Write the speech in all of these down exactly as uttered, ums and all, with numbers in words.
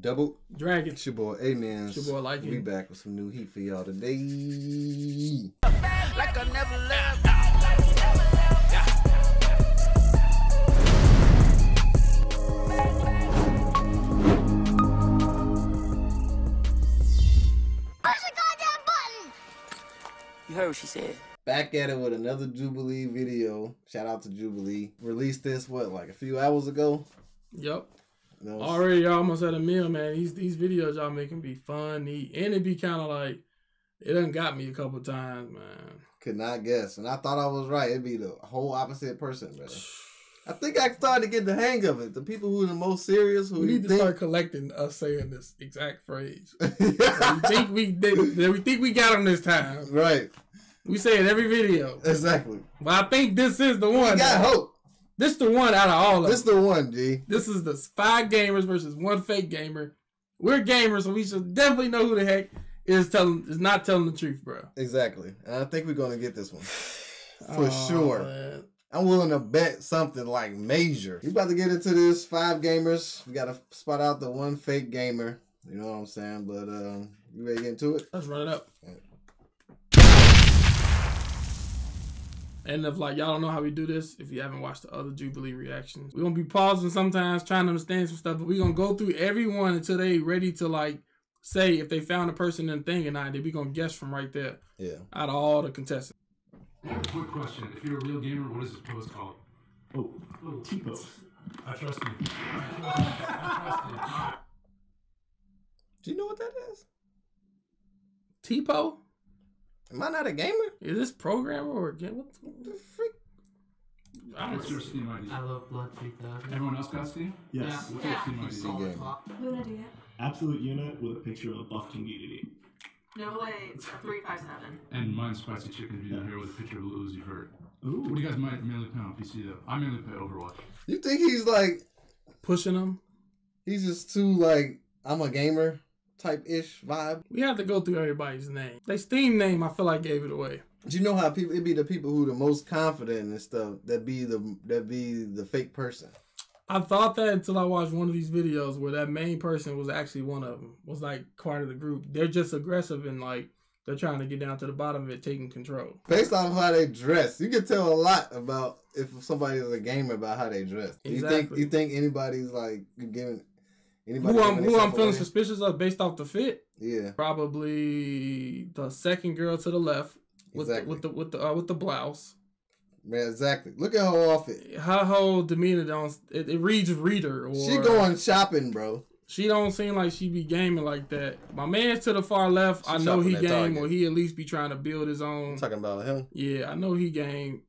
Double Dragon. It's your boy A-Man. It's your boy Like You. We back with some new heat for y'all today. Like I never left. Push the goddamn button. You heard what she said. Back at it with another Jubilee video. Shout out to Jubilee. Released this what like a few hours ago. Yep. No. Already, y'all almost had a meal, man. These these videos y'all making be funny, and it be kind of like it done got me a couple times, man. Could not guess, and I thought I was right. It'd be the whole opposite person, brother. I think I started to get the hang of it. The people who are the most serious, who we need to think... start collecting us saying this exact phrase. we think we did, we think we got them this time, right? We say it every video, exactly. But I think this is the one. We got though. hope. This the one out of all of them. This the one, G. This is the five gamers versus one fake gamer. We're gamers, so we should definitely know who the heck is telling is not telling the truth, bro. Exactly. And I think we're gonna get this one. For oh, sure. Man. I'm willing to bet something like major. We about to get into this five gamers. We gotta spot out the one fake gamer. You know what I'm saying? But um you ready to get into it? Let's run it up. And if like y'all don't know how we do this, if you haven't watched the other Jubilee reactions, we're gonna be pausing sometimes, trying to understand some stuff, but we're gonna go through everyone until they ready to like say if they found a person and thing or not. Then we gonna guess from right there. Yeah. Out of all the contestants. Quick question: if you're a real gamer, what is this post called? Oh, oh, T-post. I trust you. I trust you. Do you know what that is? T-po? Am I not a gamer? Is this programmer or a gamer? What the freak? I don't What's your Steam I D? I love Blood Freak Dog. Everyone else got Steam? Yes. Yeah. What's yeah. your Steam I D? Luna do you? Absolute unit with a picture of a buffed community. No way, it's three five seven. And mine's Spicy Chicken View yeah. here with a picture of Lulu's you heard. Ooh. What do you guys mainly play on P C though? I mainly play Overwatch. You think he's like pushing them? He's just too like, I'm a gamer. Type-ish vibe. We have to go through everybody's name. They Steam name, I feel like gave it away. You know how people it be the people who the most confident and stuff that be the that be the fake person. I thought that until I watched one of these videos where that main person was actually one of them. Was like part of the group. They're just aggressive and like they're trying to get down to the bottom of it, taking control. Based on how they dress, you can tell a lot about if somebody is a gamer about how they dress. Exactly. You think you think anybody's like giving. Anybody who I'm, who I'm feeling suspicious of based off the fit? Yeah, probably the second girl to the left with exactly. the, with the with the uh, with the blouse. Man, exactly. Look at her outfit. Her whole demeanor don't it, it reads reader. Or, she going shopping, bro. She don't seem like she be gaming like that. My man's to the far left. She I know he game target. or he at least be trying to build his own. I'm talking about him. Yeah, I know he game.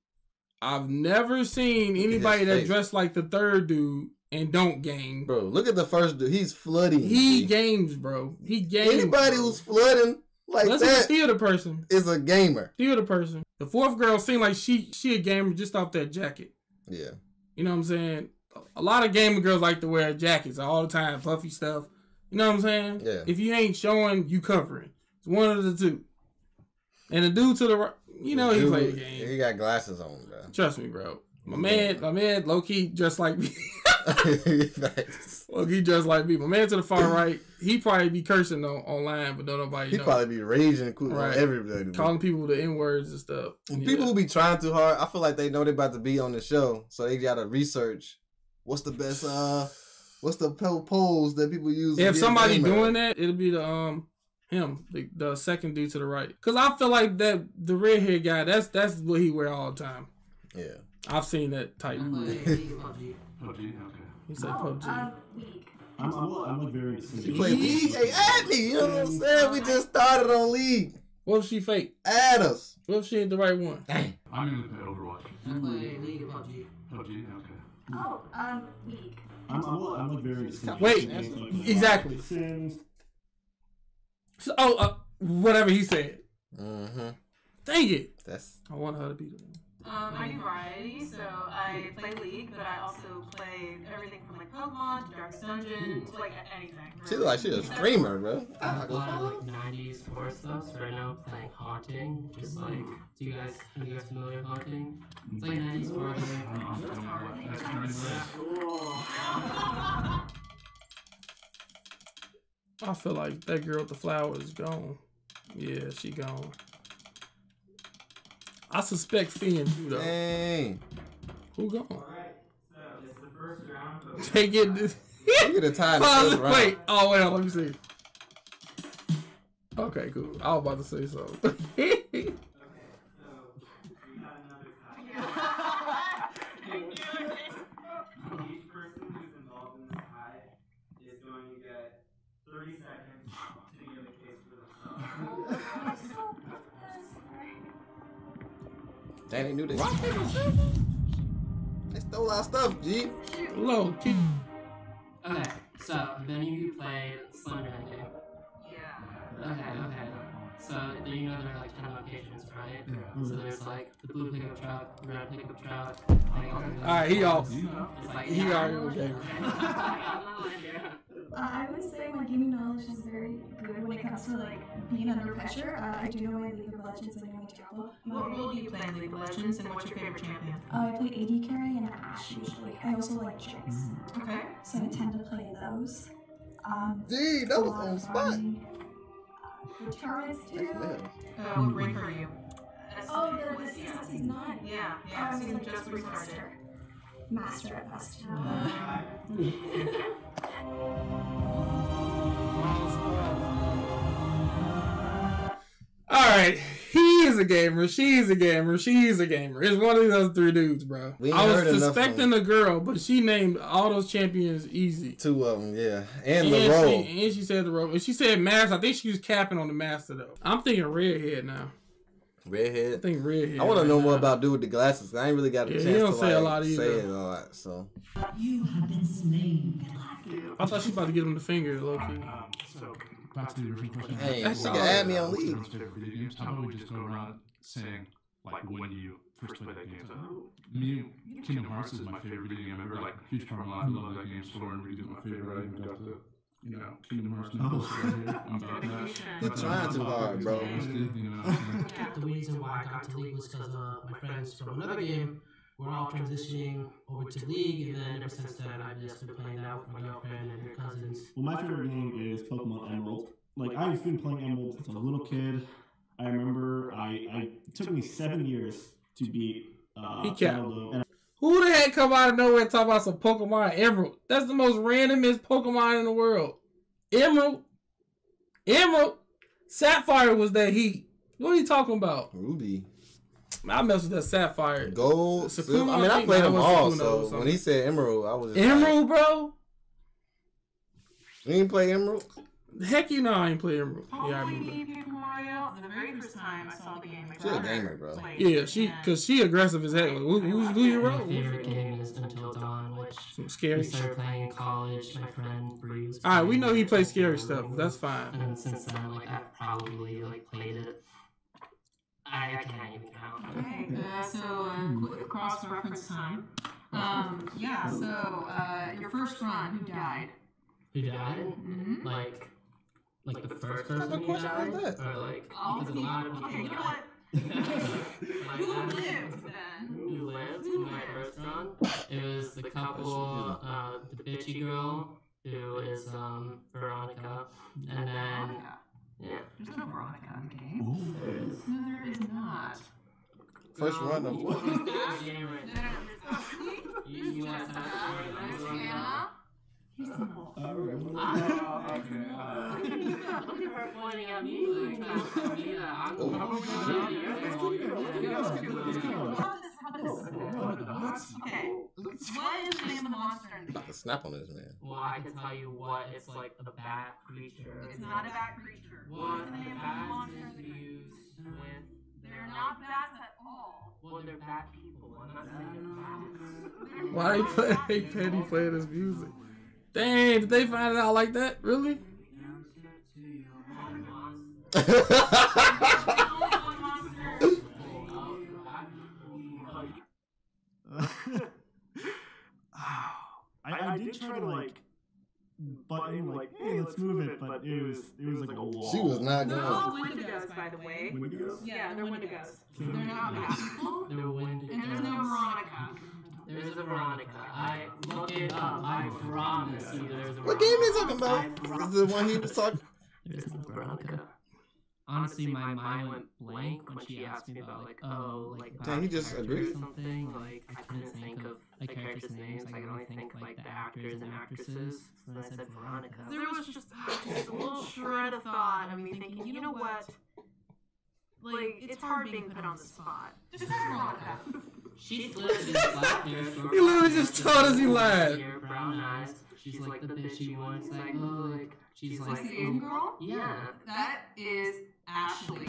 I've never seen Look anybody that dressed like the third dude. And don't game. Bro, look at the first dude. He's flooding. He dude. games, bro. He games. Anybody bro. who's flooding like Unless that a theater person. is a gamer. Theater person. The fourth girl seemed like she she a gamer just off that jacket. Yeah. You know what I'm saying? A lot of gamer girls like to wear jackets all the time. Puffy stuff. You know what I'm saying? Yeah. If you ain't showing, you covering. It's one of the two. And the dude to the right, you know dude, he played the game. He got glasses on, bro. Trust me, bro. My man, yeah. my man, low-key dressed like me. nice. Well, he just like me. My man to the far right, he probably be cursing on, online, but don't nobody He know. probably be raging cool right. on everybody. Calling people the N-words and stuff. And people yeah. who be trying too hard, I feel like they know they about to be on the show, so they gotta research what's the best, uh, what's the polls that people use. If somebody doing that, it'll be the, um, him, the, the second dude to the right. Because I feel like that the red-haired guy, that's, that's what he wear all the time. Yeah. I've seen that type. P U B G, okay. He said P U B G. I'm weak. I'm, I'm, I'm a very serious. You play League? Hey, at me! You know what I'm saying? We just started on League. What if she fake? At us. What if she ain't the right one? Dang. I'm in the Overwatch. I'm playing League of P U B G. P U B G, okay. Oh, I'm weak. I'm, I'm, I'm a very serious. Wait, exactly. So, oh, uh, whatever he said. Uh-huh. Dang it. That's... I want her to be the one. Um, I do variety, so I play League, but I also play everything from like Pokemon to Darkest Dungeon to like anything. Really. She's like she's a streamer, bro. I play like nineties horror stuff. So right now I'm playing Haunting, just like do you guys are you guys familiar with Haunting? It's like nineties horror. I feel like that girl with the flower is gone. Yeah, she gone. I suspect Fiend too, though. Dang. Who gone? All right. So it's the first round. Of they get this. They get a tie. Wait. Round. Oh, wait. Let me see. Okay, cool. I was about to say so. Okay, so we got another tie. Each person who's involved in this tie is going to get thirty seconds to hear the case for themselves. Danny knew this. They stole our stuff, G. Low key. Okay, so have any of you played Slender game? Okay, okay. So, you know there are like ten locations, right? Yeah. So there's like the blue pickup truck, the red pickup truck, like all the Alright, he off. Like, he yeah, already okay. uh, I would say my gaming knowledge is very good when it comes to like being under pressure. Uh, I do know my League of Legends and I know my Diablo. What role do you play in League of Legends and what's your favorite champion? Uh, I play A D carry and Ashe usually. I also like Jinx. Mm. Okay. So I tend to play those. Um, Dude, that was on spot. The tournaments too. Uh, what break are you? Oh, the, the season, season nine. Yeah, yeah. Oh, season like just restarted. Master at best. Uh. All right, he's a gamer. She's a gamer. She's a gamer. It's one of those three dudes, bro. We I was suspecting a girl, but she named all those champions easy. Two of them, yeah, and, and the role. She, and she said the role. And she said master. I think she was capping on the master though. I'm thinking redhead now. Redhead. I think redhead. I want right to know now. more about dude with the glasses. I ain't really got a yeah, chance he don't to say, like, a lot say it a lot. So. You have been slain. I thought she was about to give him the finger, low key. Um, so. Hey, that's you can add me on League. How about we just go around saying, like, when you first played that game? So, me, Kingdom Hearts is my favorite video game ever. Like, huge part of my life. I love that game. Soren Reed is my favorite. I even got the, you know, Kingdom Hearts novels right here. I'm about that. You're trying too hard, bro. The reason why I got to League was because uh, my friends from another game were all transitioning over to League, and then ever since then, I've just been playing that with my girlfriend and her cousins. Well, my favorite game is Pokemon Emerald. Like, I've been playing Emerald since I was a little kid. I remember I, I it took me seven years to beat uh, Emerald. Who the heck come out of nowhere and talk about some Pokemon Emerald? That's the most randomest Pokemon in the world. Emerald. Emerald. Sapphire was that heat. What are you talking about? Ruby. I messed with that Sapphire. Gold. Sakuna, I mean, I played them all, Sakuna, so when he said Emerald, I was just Emerald, like, bro? You ain't play Emerald? Heck you know I ain't play Emerald. Oh, yeah, I remember. Paper Mario, the very first time I saw the game. She's a gamer, bro. Like, yeah, she, because she aggressive as heck. Like, who, who's who you roll? My favorite game is Until Dawn, which some scary we started playing in college. My friend Bree was Alright, we know he plays scary stuff. That's fine. And then since then, like, I've probably, like, played it. I can't even count. Okay, uh, so uh, quick cross-reference time. Um, yeah, so uh, your first run, who died? Who died? Mm-hmm. Like, like the first person who died? Or like, because a lot of people okay, died. Who lived then? Who lived in my first run? It was the couple, uh, the bitchy girl, who is um, Veronica, and then... Yeah. There's no Veronica on the game. Ooh, there is. No, there is not. First run of what? No, you want to talk about He's not. Look at her pointing at me. Okay. What is the name of the monster? I'm about to snap on this, man. Well, I can tell you what. It's like a bat creature. It's not a bat creature. What is the name of the monster? They're not bats at all. Well, they're bat people. I'm not saying they're bats. Why play Penny playing this music? Dang, did they find it out like that? Really? I, I did try to like butt in like, hey, let's move it, but it was it was like a wall. She was not going. They're all Wendigos, by the way. Wendigos? Yeah, they're Wendigos. They're not bad people. They're Wendigos. And there's no Veronica. There's a Veronica. I look it up. I promise you there's a Veronica. What game is talking about? Is it the one he was talking? There's a Veronica. Honestly, my mind went blank when she asked me about, like, oh, like, dang, he just agreed. Something. Like, I couldn't think of the characters' names. I could only think of, like, the actors and actresses. And I said Veronica. There was just a little shred of thought of me thinking, you know what? Like, it's hard being put on the spot. Just Veronica. She literally just told us he lied. Brown eyes. She's like the bitchy one. Like, she's like the in girl. Yeah. That is Ashley.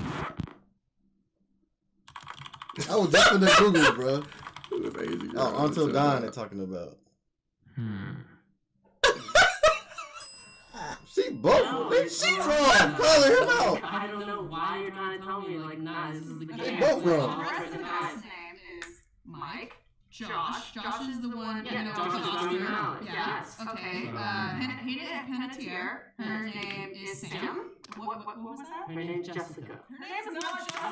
I was just in the Google, bro. Oh, Until Dawn, they're talking about. Hmm. She both. No, she's wrong. Brother, him out. I don't know why you're trying to tell me. Like, nah, this is the game. They both wrong. The rest of the guy's name is Mike. Josh. Josh. Josh is the one. Yeah, no, Josh Josh is the one. Yes. Okay. Uh, he did Hennetier. Her name is Sam. What, what, what was that? Her name is Jessica. Her name is not Jessica. I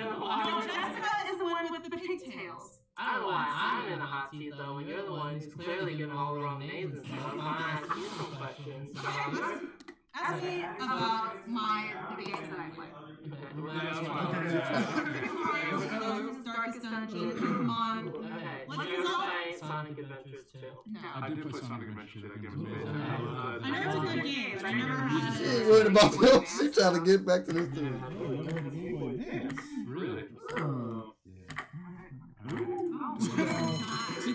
don't know why. Jessica is the one with the pigtails. I don't know why I'm in a hot seat though, when you're the one who's clearly getting all the wrong names and stuff. I'm gonna ask you some questions. Ask me about my games that I play. Wendigos, Darkest Dungeon, Pokemon. What is that? Sonic Adventure two. No, I did play Sonic Adventure two. That game was amazing. I know it's a good game, but I never had it. She ain't worried about them. She's trying to get back to this thing. Really?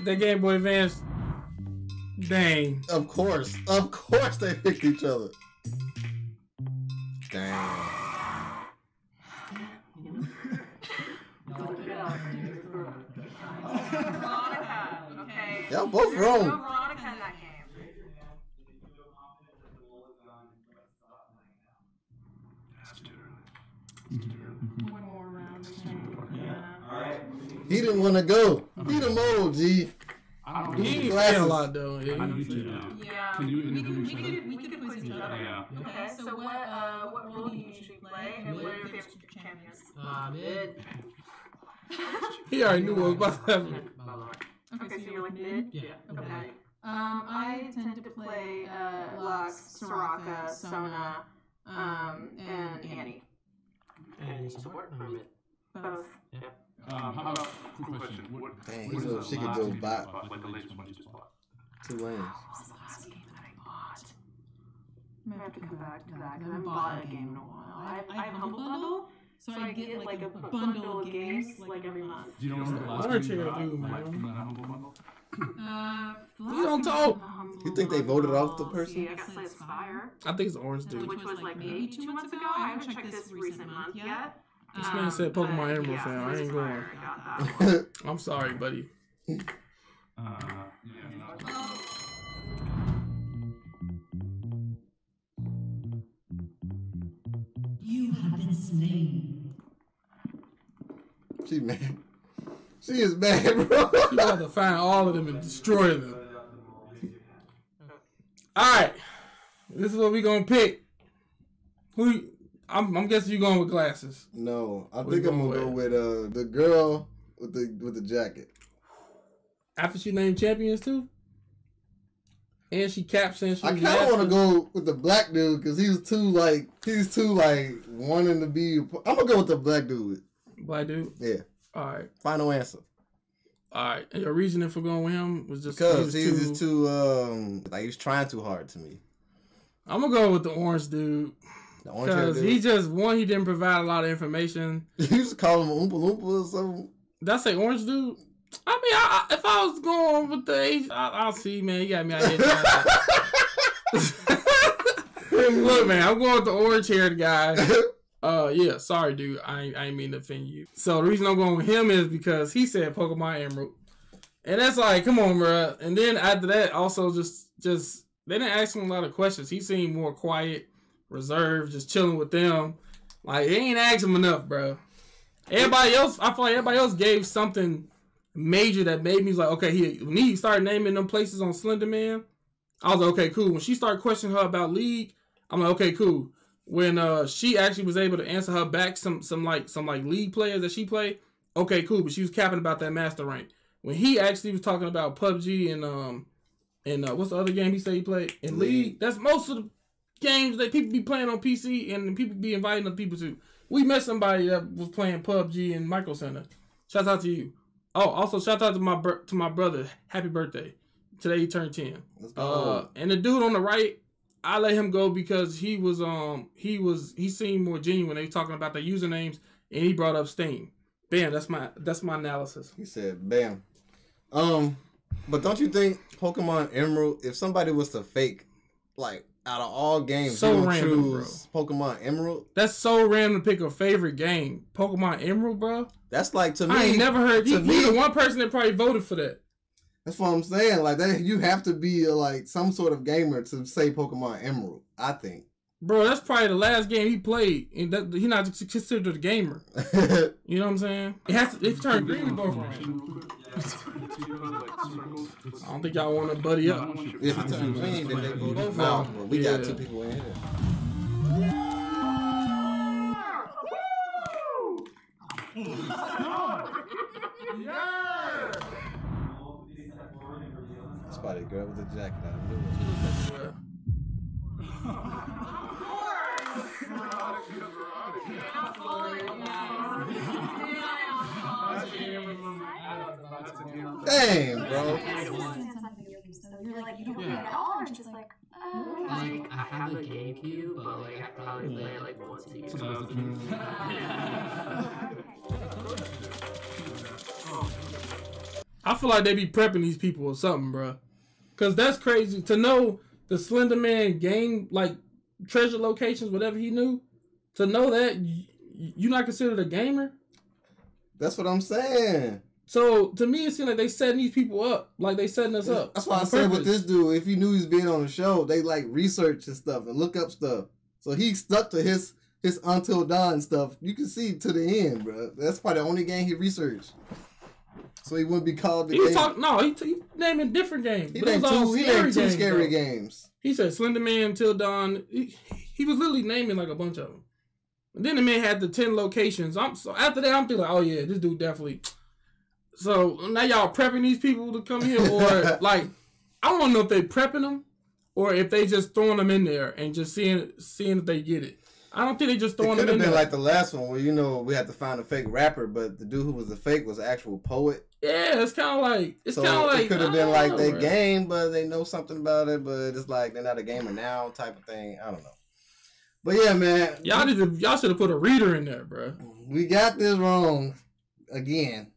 The Game Boy Advance. Dang. Of course. Of course they picked each other. Dang. Y'all both wrong. He didn't want to go. He the mold, G. I don't he played a lot though. Yeah, I know you do. Yeah. Can you interview each other? We could quiz each other. Yeah. Okay. So what uh what role do you usually play, and what are your favorite champions? Uh, mid. He already knew what was about to happen. Okay, so you're like mid. Yeah. Okay. Um, I tend to play uh Lux, Soraka, Sona, um, and Annie. And support or mid? Both. Yeah. Um, how about quick question? What, dang, what so she could go buy like the latest one you just bought. Two lanes. What was the last game that I bought? I have to come back to that because I haven't bought a game in a while. I, I have Humble Bundle, so I get like a bundle of games like every month. Do you know what the last game you got from that Humble Bundle? Uh, you don't talk. You think they voted off the person? Yeah, I, Fire. I think it's Orange Dude. Which was like maybe two months ago. I haven't checked this recent month yet. This man um, said Pokemon Emerald yeah, fan. I ain't going. I I'm sorry, buddy. Uh, yeah, oh. You have been slain. She mad. She is mad, bro. You got to find all of them and destroy them. All right, this is what we gonna pick. Who? You I'm, I'm guessing you're going with glasses. No, I what think I'm gonna with? go with uh the girl with the with the jacket. After she named champions too, and she caps and she. I kind of want to go with the black dude because he was too like he's too like wanting to be. I'm gonna go with the black dude. Black dude. Yeah. All right. Final answer. All right. And your reasoning for going with him was just because he was, he was too, just too um like he was trying too hard to me. I'm gonna go with the orange dude. Because he just, one, he didn't provide a lot of information. You used to call him Oompa Loompa or something. Did I say orange dude? I mean, I, I, if I was going with the age, I, I'll see, man. You got me out here. Look, man, I'm going with the orange-haired guy. Uh, yeah, sorry, dude. I, I ain't mean to offend you. So the reason I'm going with him is because he said Pokemon Emerald. And that's like, come on, bro. And then after that, also just, just they didn't ask him a lot of questions. He seemed more quiet. Reserved, just chilling with them. Like, they ain't asked him enough, bro. Everybody else, I feel like everybody else gave something major that made me like, okay, he, when he started naming them places on Slender Man, I was like, okay, cool. When she started questioning her about League, I'm like, okay, cool. When uh, she actually was able to answer her back some some like some like League players that she played, okay, cool. But she was capping about that master rank. when he actually was talking about P U B G and um and uh, what's the other game he said he played? And League. That's most of the games that people be playing on P C and people be inviting other people to. We met somebody that was playing P U B G and Micro Center. Shout out to you. Oh, also shout out to my to my brother. Happy birthday. Today he turned ten. Let's go. Uh, and the dude on the right, I let him go because he was um he was he seemed more genuine. They were talking about their usernames and he brought up Steam. Bam, that's my that's my analysis. He said bam. Um but don't you think Pokemon Emerald, if somebody was to fake, like out of all games, so you random, choose bro. Pokemon Emerald? That's so random to pick a favorite game. Pokemon Emerald, bro? That's like, to me, I ain't never heard. To you, me, the one person that probably voted for that. That's what I'm saying. Like that, you have to be a, like some sort of gamer to say Pokemon Emerald. I think, bro, that's probably the last game he played, and that, he not considered a gamer. You know what I'm saying? It has to. It turned green with both of them. I don't think y'all want to buddy up. If it turned green, then they voted. No, well, we yeah. got two people in here. Yeah. Spotty girl with the jacket on. Dang, bro. You're like, you don't play at all, or just like, oh. Like, I have a GameCube, but like, I probably play it like once a year. I feel like they be prepping these people or something, bro. Cause that's crazy to know the Slender Man game, like treasure locations, whatever he knew. To know that you're not considered a gamer. That's what I'm saying. So to me, it seems like they setting these people up, like they setting us yeah, up. That's why I said with this dude, if he knew he was being on the show, they like research and stuff and look up stuff. So he stuck to his his Until Dawn stuff. You can see to the end, bro. That's probably the only game he researched. So he wouldn't be called the he game. Talk, no, he, he naming different games. He named two, he named two games, scary bro. games. He said Slender Man, Until Dawn. He, he was literally naming like a bunch of them. And then the man had the ten locations. I'm so after that, I'm feeling like, oh yeah, this dude definitely. So now y'all prepping these people to come here, or like, I don't know if they prepping them, or if they just throwing them in there and just seeing seeing if they get it. I don't think they just throwing them in there. It could have been like the last one where, you know, we had to find a fake rapper, but the dude who was the fake was an actual poet. Yeah, it's kind of like, it's kind of like, it could have been like they game, but they know something about it, but it's like they're not a gamer now type of thing. I don't know. But yeah, man. Y'all did, y'all should have put a reader in there, bro. We got this wrong again.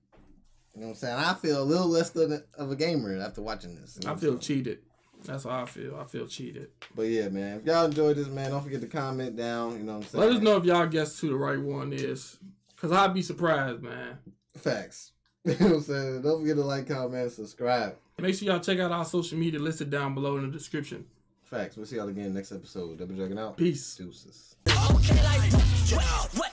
You know what I'm saying? I feel a little less than, of a gamer after watching this. You know I feel cheated. That's how I feel. I feel cheated. But yeah, man. If y'all enjoyed this, man, don't forget to comment down. You know what I'm saying? Let us know if y'all guessed who the right one is. Because I'd be surprised, man. Facts. You know what I'm saying? Don't forget to like, comment, and subscribe. Make sure y'all check out our social media listed down below in the description. Facts. We'll see y'all again next episode. Double Dragon out. Peace. Deuces. Okay, like,